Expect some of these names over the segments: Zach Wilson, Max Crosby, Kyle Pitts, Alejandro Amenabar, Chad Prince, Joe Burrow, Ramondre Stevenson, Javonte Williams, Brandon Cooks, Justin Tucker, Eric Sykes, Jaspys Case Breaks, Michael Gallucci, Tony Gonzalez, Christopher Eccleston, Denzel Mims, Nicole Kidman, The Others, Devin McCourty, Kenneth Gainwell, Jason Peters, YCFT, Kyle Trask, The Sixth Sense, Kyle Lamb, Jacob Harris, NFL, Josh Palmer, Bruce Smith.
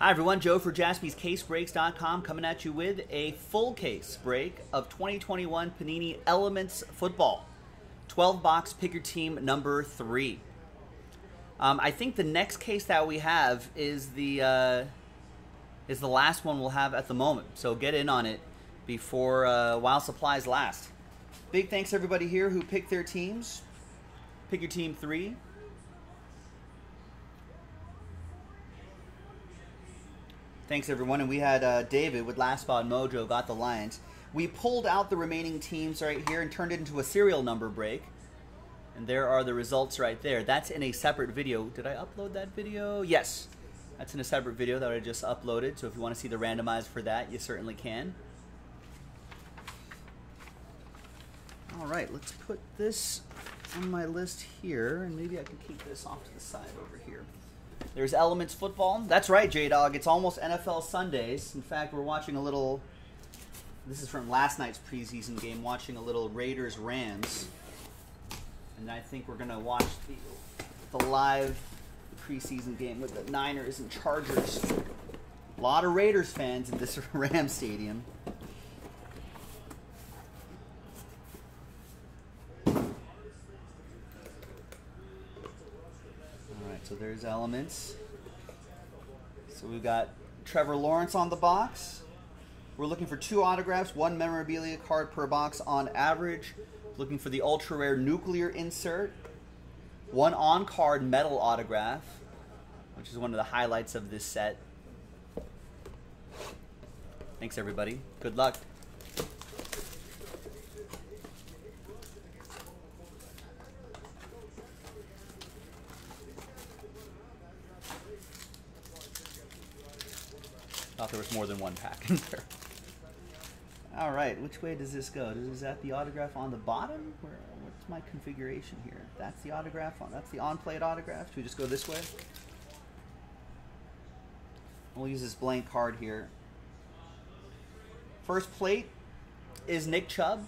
Hi everyone, Joe for JaspysCaseBreaks.com coming at you with a full case break of 2021 Panini Elements Football. 12 box picker team number 3. I think the next case that we have is the last one we'll have at the moment. So get in on it before while supplies last. Big thanks to everybody here who picked their teams. Pick your team 3. Thanks, everyone. And we had David with Last Spot Mojo got the Lions. We pulled out the remaining teams right here and turned it into a serial number break. And there are the results right there. That's in a separate video. Did I upload that video? Yes. That's in a separate video that I just uploaded. So if you want to see the randomized for that, you certainly can. All right, let's put this on my list here. And maybe I can keep this off to the side over here. There's Elements Football. That's right, J-Dog. It's almost NFL Sundays. In fact, we're watching a little... This is from last night's preseason game, watching a little Raiders-Rams. And I think we're going to watch the live preseason game with the Niners and Chargers. A lot of Raiders fans in this Rams stadium. So there's Elements. So we've got Trevor Lawrence on the box. We're looking for 2 autographs, 1 memorabilia card per box on average. Looking for the ultra rare nuclear insert. 1 on card metal autograph, which is one of the highlights of this set. Thanks everybody, good luck. Thought there was more than 1 pack in there. All right, which way does this go? Is that the autograph on the bottom? What's my configuration here? That's the autograph. That's the on-plate autograph. Should we just go this way? We'll use this blank card here. First plate is Nick Chubb.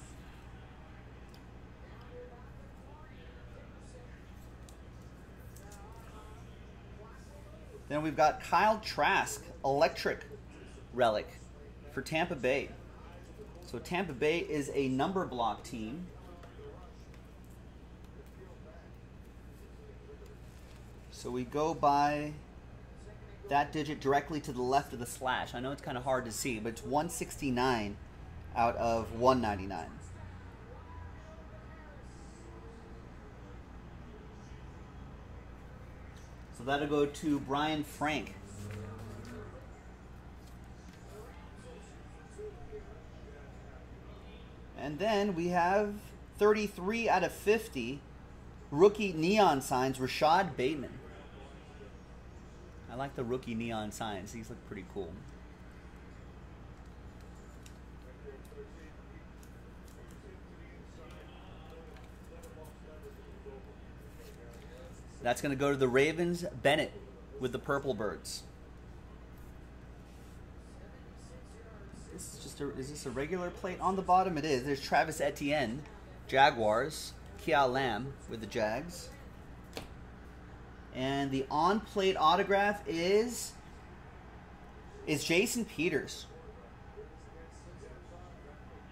Then we've got Kyle Trask, electric relic for Tampa Bay. So Tampa Bay is a number block team. So we go by that digit directly to the left of the slash. I know it's kind of hard to see, but it's 169 out of 199. So that'll go to Brian Frank. And then we have 33 out of 50 rookie neon signs, Rashad Bateman. I like the rookie neon signs. These look pretty cool. That's going to go to the Ravens, Bennett with the Purple Birds. Is this a regular plate on the bottom? It is. There's Travis Etienne, Jaguars, Kyle Lamb with the Jags. And the on-plate autograph is Jason Peters.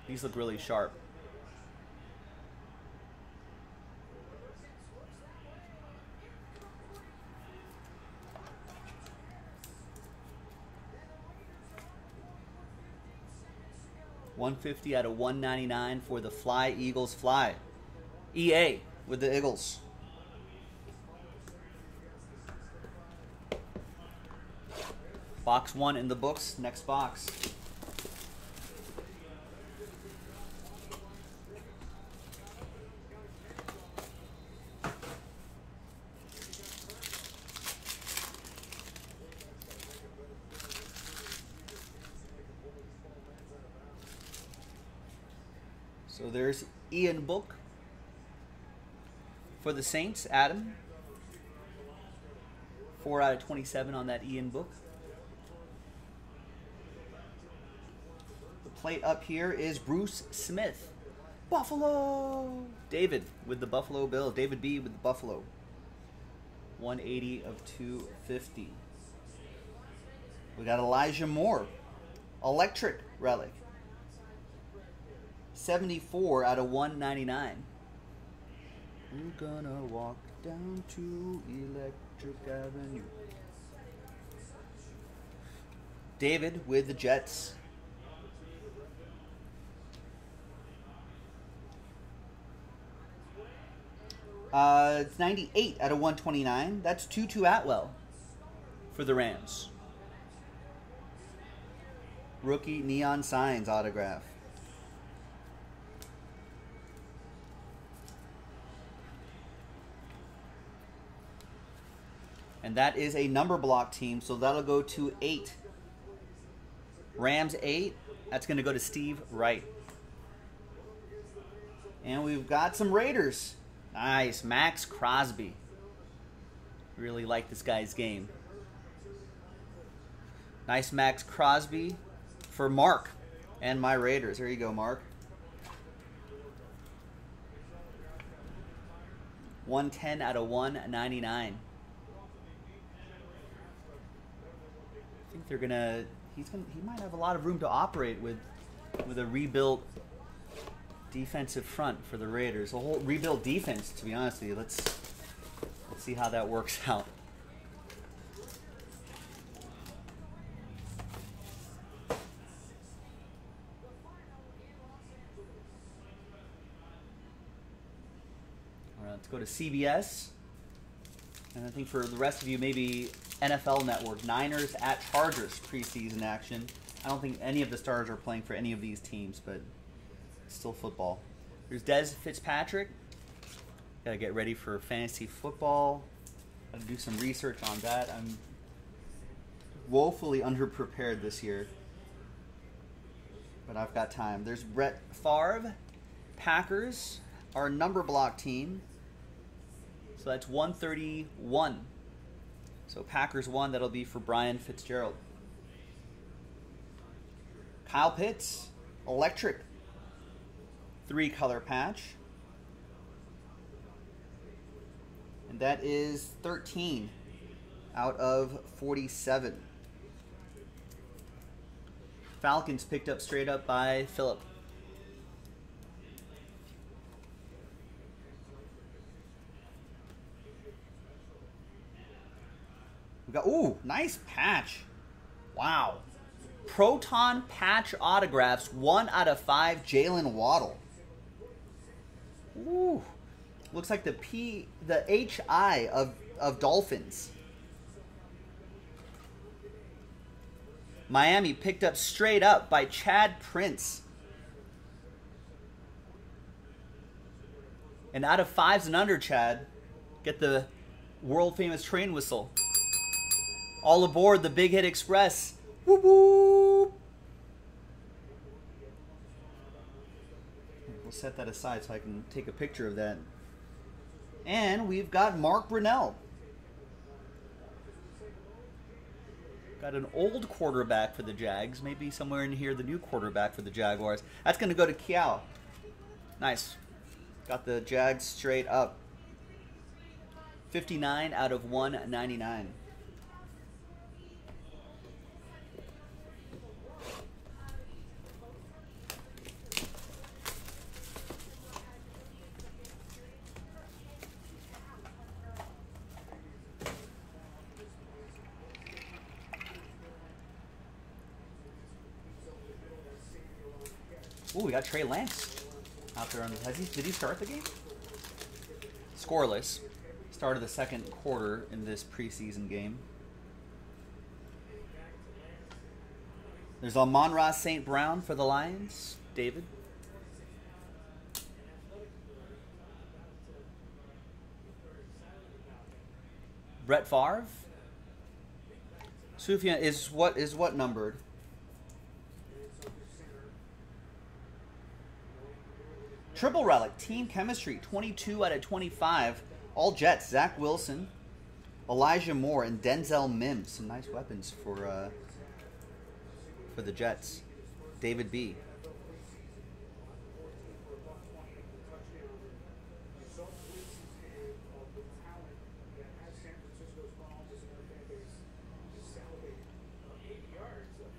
These look really sharp. $150 out of $199 for the Fly Eagles Fly. EA with the Eagles. Box 1 in the books, next box. So there's Ian Book for the Saints, Adam. 4 out of 27 on that Ian Book. The plate up here is Bruce Smith. Buffalo! David with the Buffalo Bill. David B with the Buffalo. 180 of 250. We got Elijah Moore, electric relic, 74/199. We're gonna walk down to Electric Avenue. David with the Jets. It's 98/129. That's Tutu Atwell for the Rams. Rookie Neon Signs autograph. And that is a number block team, so that'll go to 8. Rams 8. That's going to go to Steve Wright. And we've got some Raiders. Nice. Max Crosby. Really like this guy's game. Nice Max Crosby for Mark and my Raiders. Here you go, Mark. 110/199. I think they're gonna. He might have a lot of room to operate with a rebuilt defensive front for the Raiders. A whole rebuilt defense, to be honest with you. Let's see how that works out. All right, let's go to CBS, and I think for the rest of you, maybe NFL Network, Niners at Chargers preseason action. I don't think any of the stars are playing for any of these teams, but it's still football. There's Des Fitzpatrick. Got to get ready for fantasy football. Got to do some research on that. I'm woefully underprepared this year, but I've got time. There's Brett Favre. Packers, our number block team. So that's 131. So Packers 1, that'll be for Brian Fitzgerald. Kyle Pitts, electric, 3-color patch. And that is 13/47. Falcons picked up straight up by Phillip. We got, ooh, nice patch. Wow. Proton patch autographs, 1/5, Jaylen Waddle. Ooh. Looks like the HI of Dolphins. Miami picked up straight up by Chad Prince. And out of 5s and under, Chad, get the world-famous train whistle. All aboard the Big Hit Express. Whoop, whoop. We'll set that aside so I can take a picture of that. And we've got Mark Brunell. Got an old quarterback for the Jags. Maybe somewhere in here the new quarterback for the Jaguars. That's going to go to Kiao. Nice. Got the Jags straight up. 59/199. Ooh, we got Trey Lance out there. Did he start the game? Scoreless. Started the second quarter in this preseason game. There's Amon-Ra St. Brown for the Lions. David. Brett Favre. Sufjan is what numbered? Triple relic, team chemistry, 22/25. All Jets, Zach Wilson, Elijah Moore, and Denzel Mims. Some nice weapons for the Jets. David B.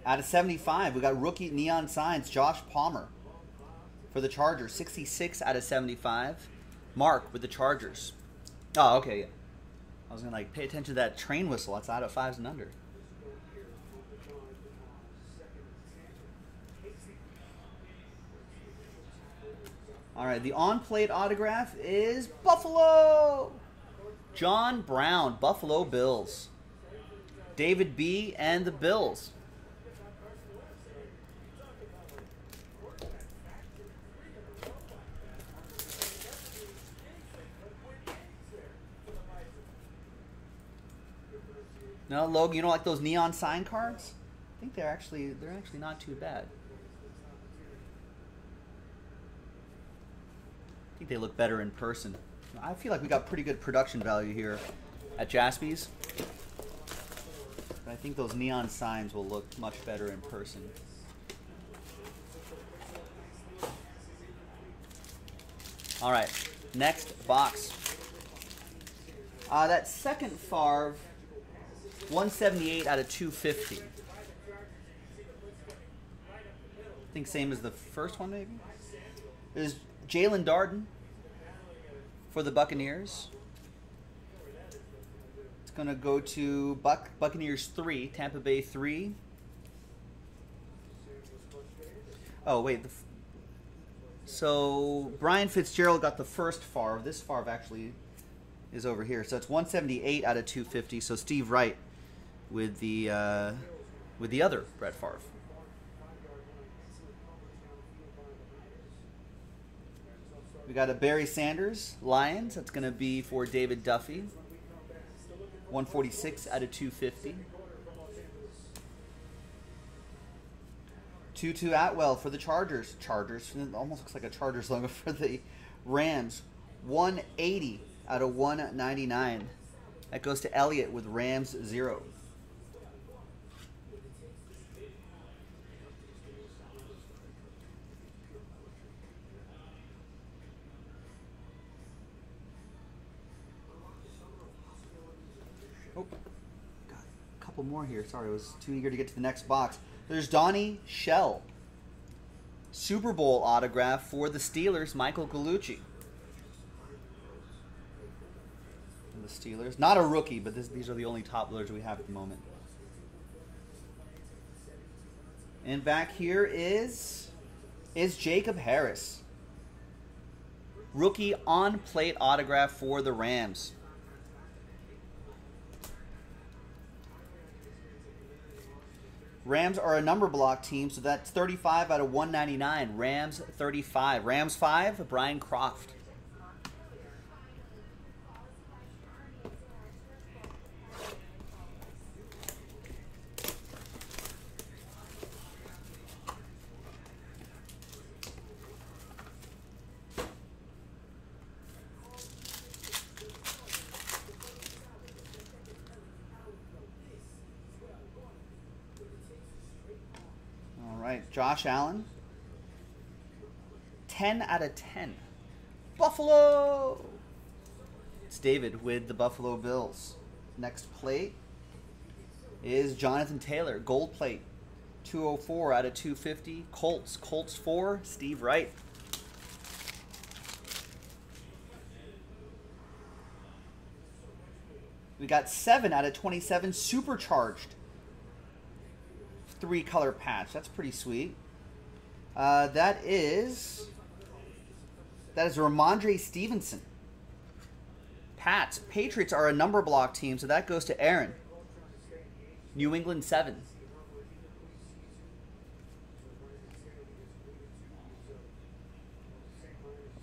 Out of 75, we got rookie neon signs, Josh Palmer for the Chargers. 66 out of 75. Mark with the Chargers. Oh, okay, yeah. I was going to like pay attention to that train whistle. That's out of 5s and under. All right, the on-plate autograph is Buffalo. John Brown, Buffalo Bills. David B. and the Bills. No, Logan, you don't like those neon sign cards? I think they're actually not too bad. I think they look better in person. I feel like we got pretty good production value here at Jaspys. But I think those neon signs will look much better in person. All right, next box. That second Favre, 178 out of 250. I think same as the first one, maybe. Is Jalen Darden for the Buccaneers. It's going to go to Buccaneers 3, Tampa Bay 3. Oh, wait. So Brian Fitzgerald got the first Favre. This Favre actually is over here. So it's 178 out of 250. So Steve Wright with the other Brett Favre. We got a Barry Sanders, Lions. That's going to be for David Duffy. 146 out of 250. Tutu Atwell for the Chargers. It almost looks like a Chargers logo for the Rams. 180 out of 199. That goes to Elliott with Rams 0. More here. Sorry, I was too eager to get to the next box. There's Donnie Shell. Super Bowl autograph for the Steelers, Michael Gallucci. And the Steelers. Not a rookie, but these are the only top loaders we have at the moment. And back here is Jacob Harris. Rookie on-plate autograph for the Rams. Rams are a number block team, so that's 35 out of 199. Rams 35. Rams 5, Brian Croft. Josh Allen, 10 out of 10. Buffalo! It's David with the Buffalo Bills. Next plate is Jonathan Taylor, gold plate, 204 out of 250. Colts, Colts 4, Steve Wright. We got 7 out of 27, supercharged. 3-color patch. That's pretty sweet. That is Ramondre Stevenson. Pats. Patriots are a number block team, so that goes to Aaron. New England 7.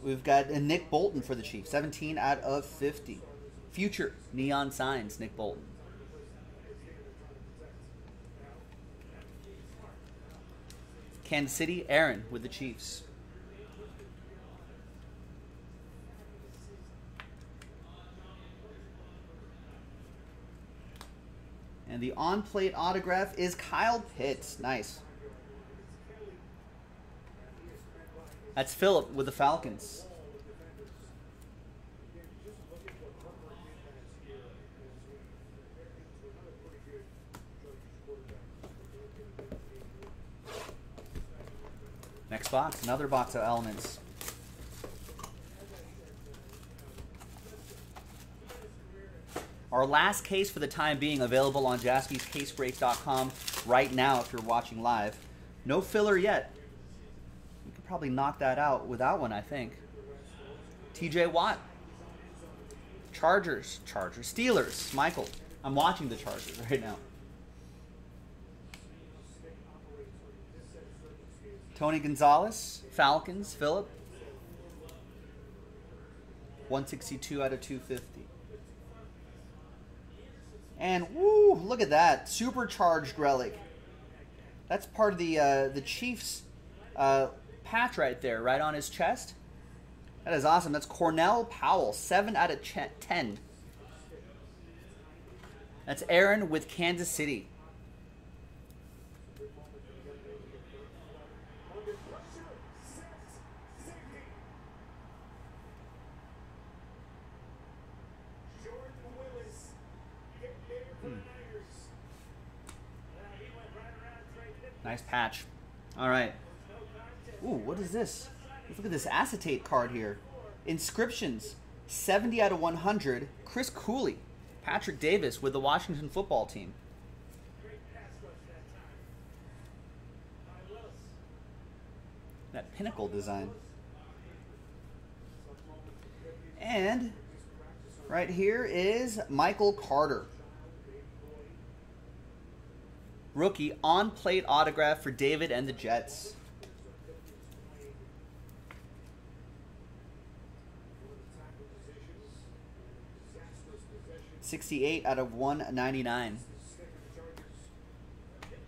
We've got a Nick Bolton for the Chiefs. 17 out of 50. Future neon signs, Nick Bolton. Kansas City, Aaron with the Chiefs. And the on-plate autograph is Kyle Pitts. Nice. That's Phillip with the Falcons. Next box, another box of Elements. Our last case for the time being, available on JaspysCaseBreaks.com right now if you're watching live. No filler yet. We could probably knock that out without one, I think. TJ Watt. Chargers. Steelers. Michael. I'm watching the Chargers right now. Tony Gonzalez. Falcons. Phillip. 162 out of 250. And woo, look at that supercharged relic. That's part of the Chiefs patch right there, right on his chest. That is awesome. That's Cornell Powell, 7 out of 10. That's Aaron with Kansas City. Nice patch. All right. Ooh, what is this? Let's look at this acetate card here. Inscriptions, 70 out of 100. Chris Cooley, Patrick Davis with the Washington football team. That pinnacle design. And right here is Michael Carter. Rookie on-plate autograph for David and the Jets. $68 out of $199.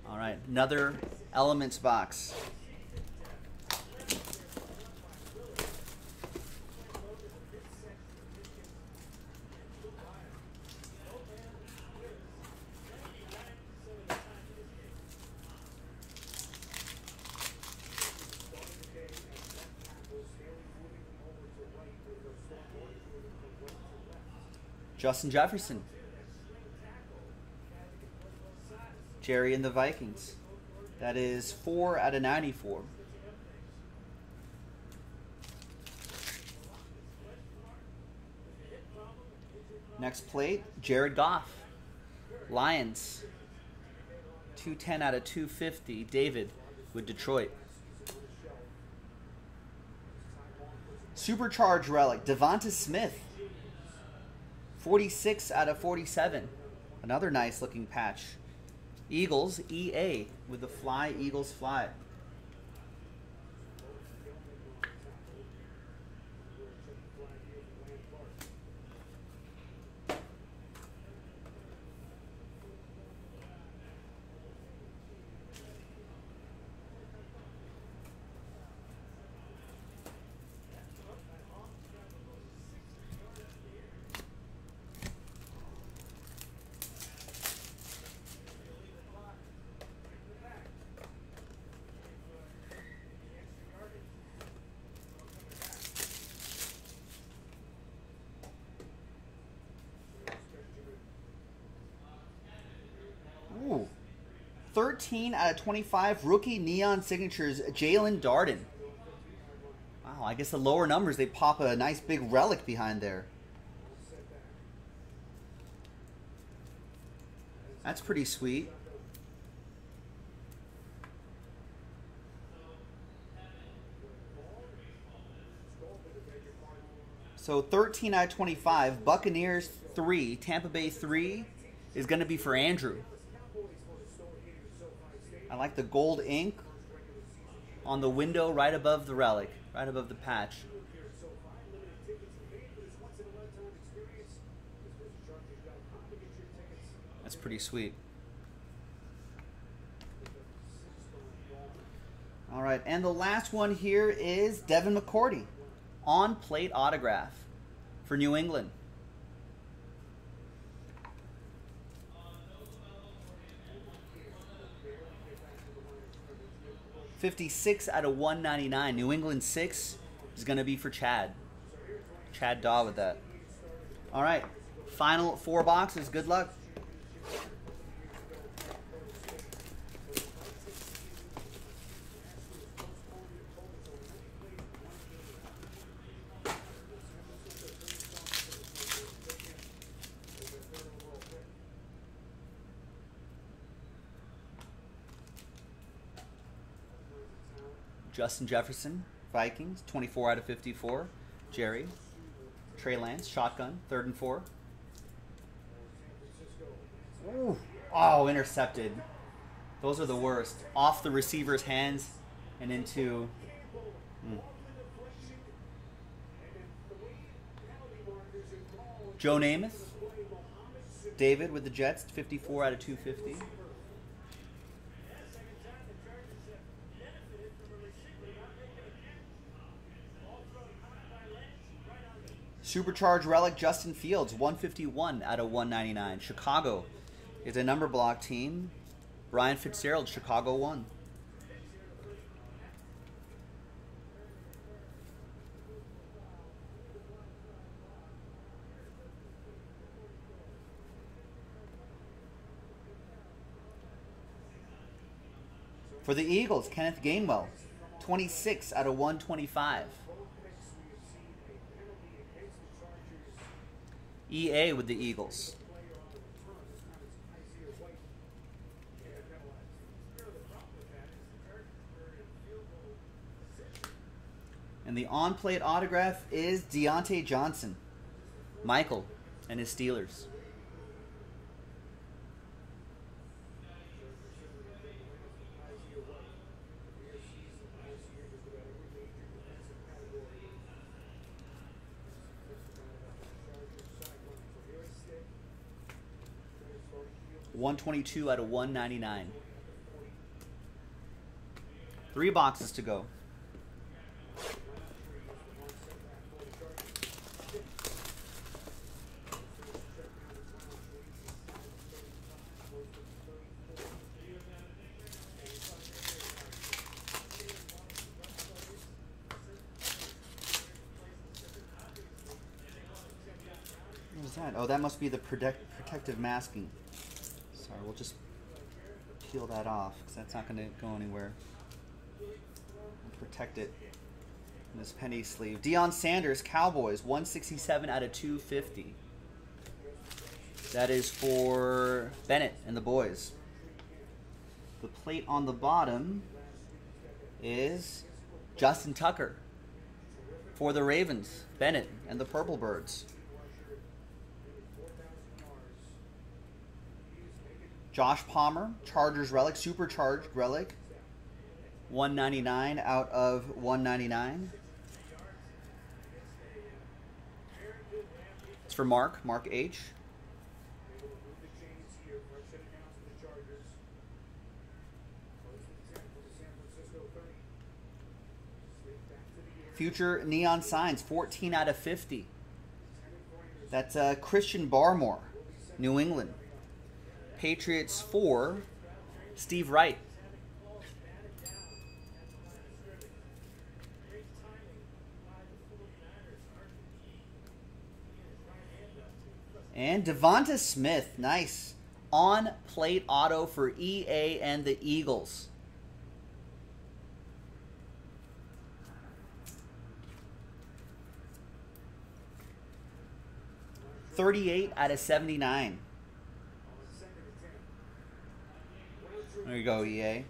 All right, another Elements box. Justin Jefferson. Jerry and the Vikings. That is 4 out of 94. Next plate, Jared Goff. Lions. 210 out of 250. David with Detroit. Supercharged relic, Devonta Smith. 46 out of 47. Another nice looking patch. Eagles, EA with the fly, Eagles fly. Ooh, 13 out of 25 rookie neon signatures, Jalen Darden. Wow, I guess the lower numbers, they pop a nice big relic behind there. That's pretty sweet. So 13 out of 25, Buccaneers 3, Tampa Bay 3 is going to be for Andrew. I like the gold ink on the window right above the relic, right above the patch. That's pretty sweet. All right, and the last one here is Devin McCourty, on-plate autograph for New England. $56 out of $199. New England 6 is going to be for Chad. Chad Daw with that. All right. Final 4 boxes. Good luck. Justin Jefferson, Vikings, 24 out of 54. Jerry. Trey Lance, shotgun, 3rd and 4. Ooh. Oh, intercepted. Those are the worst. Off the receiver's hands and into... Joe Namath. David with the Jets, 54 out of 250. Supercharged relic Justin Fields, 151 out of 199. Chicago is a number block team. Brian Fitzgerald, Chicago 1. For the Eagles, Kenneth Gainwell, 26 out of 125. EA with the Eagles. And the on-plate autograph is Deontay Johnson, Michael, and his Steelers. $122 out of 199. 3 boxes to go. What is that? Oh, that must be the protective masking. Sorry, we'll just peel that off because that's not going to go anywhere. We'll protect it in this penny sleeve. Deion Sanders, Cowboys, 167 out of 250. That is for Bennett and the boys. The plate on the bottom is Justin Tucker for the Ravens, Bennett and the Purple Birds. Josh Palmer, Chargers relic, supercharged relic, 199 out of 199. It's for Mark, Mark H. Future neon signs, 14 out of 50. That's Christian Barmore, New England. Patriots 4, Steve Wright. And Devonta Smith, nice. On plate auto for EA and the Eagles. $38 out of 79. There you go, EA.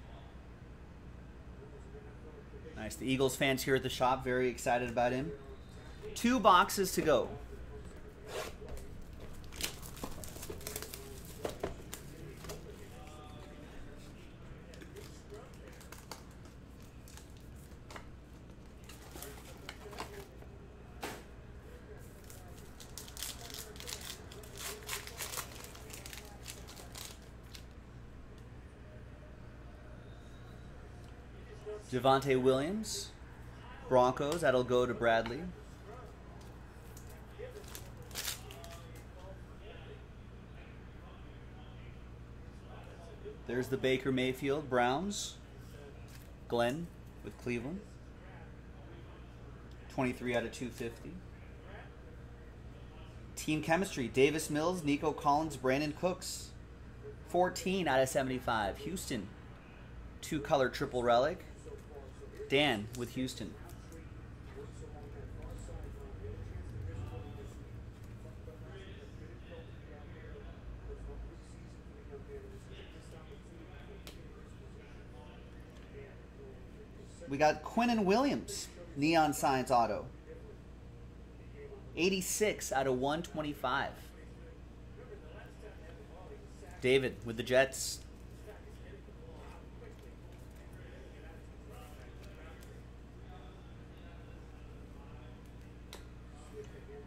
Nice. The Eagles fans here at the shop, very excited about him. 2 boxes to go. Javonte Williams, Broncos. That'll go to Bradley. There's the Baker Mayfield, Browns. Glenn with Cleveland. 23 out of 250. Team chemistry, Davis Mills, Nico Collins, Brandon Cooks. 14 out of 75. Houston, 2-color triple relic. Dan with Houston. We got Quinnen Williams, Neon Science Auto. 86 out of 125. David with the Jets.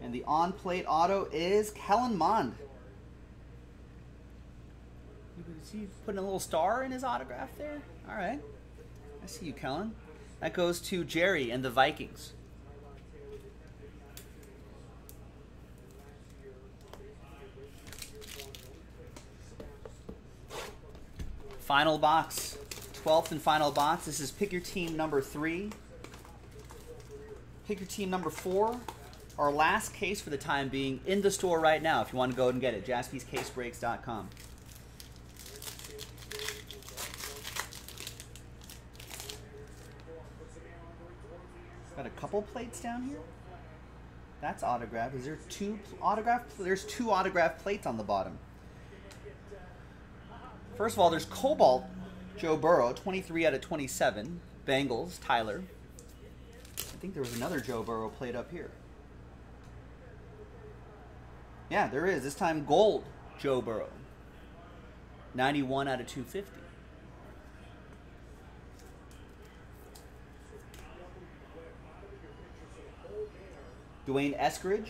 And the on-plate auto is Kellen Mond. Is he putting a little star in his autograph there? All right. I see you, Kellen. That goes to Jerry and the Vikings. Final box, 12th and final box. This is pick your team number 3. Pick your team number 4. Our last case for the time being in the store right now if you want to go and get it. JaspysCaseBreaks.com. Got a couple plates down here. That's autograph. Is there two autograph? There's two autograph plates on the bottom. First of all, there's Cobalt Joe Burrow, 23 out of 27. Bengals, Tyler. I think there was another Joe Burrow plate up here. Yeah, there is. This time gold Joe Burrow, 91 out of 250. Dwayne Eskridge,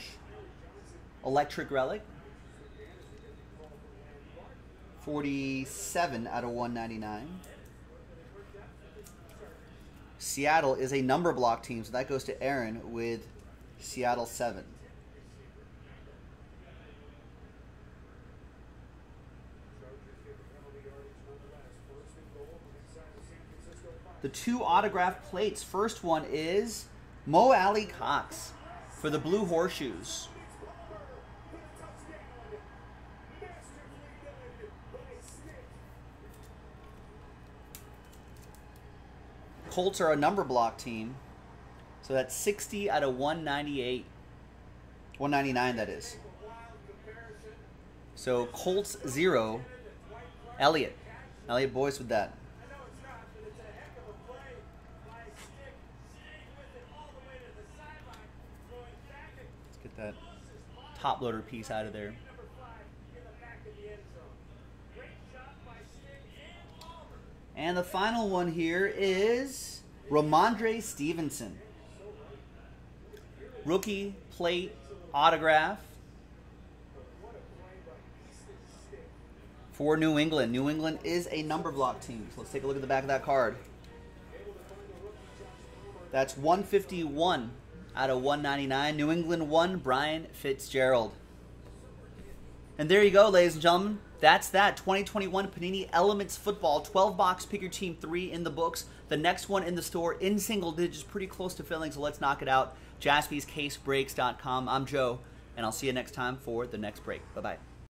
Electric Relic, 47 out of 199. Seattle is a number block team, so that goes to Aaron with Seattle 7. The two autograph plates. First one is Mo Alley Cox for the Blue Horseshoes. Colts are a number block team, so that's 60 out of 198. 199, that is. So Colts 0, Elliott. Elliott Boyce with that. That top loader piece out of there. And the final one here is Ramondre Stevenson. Rookie plate autograph for New England. New England is a number block team. So let's take a look at the back of that card. That's 151. Out of 199, New England 1, Brian Fitzgerald. And there you go, ladies and gentlemen. That's that 2021 Panini Elements Football 12-box Pick Your Team 3 in the books. The next one in the store in single digits, pretty close to filling, so let's knock it out. JaspysCaseBreaks.com. I'm Joe, and I'll see you next time for the next break. Bye-bye.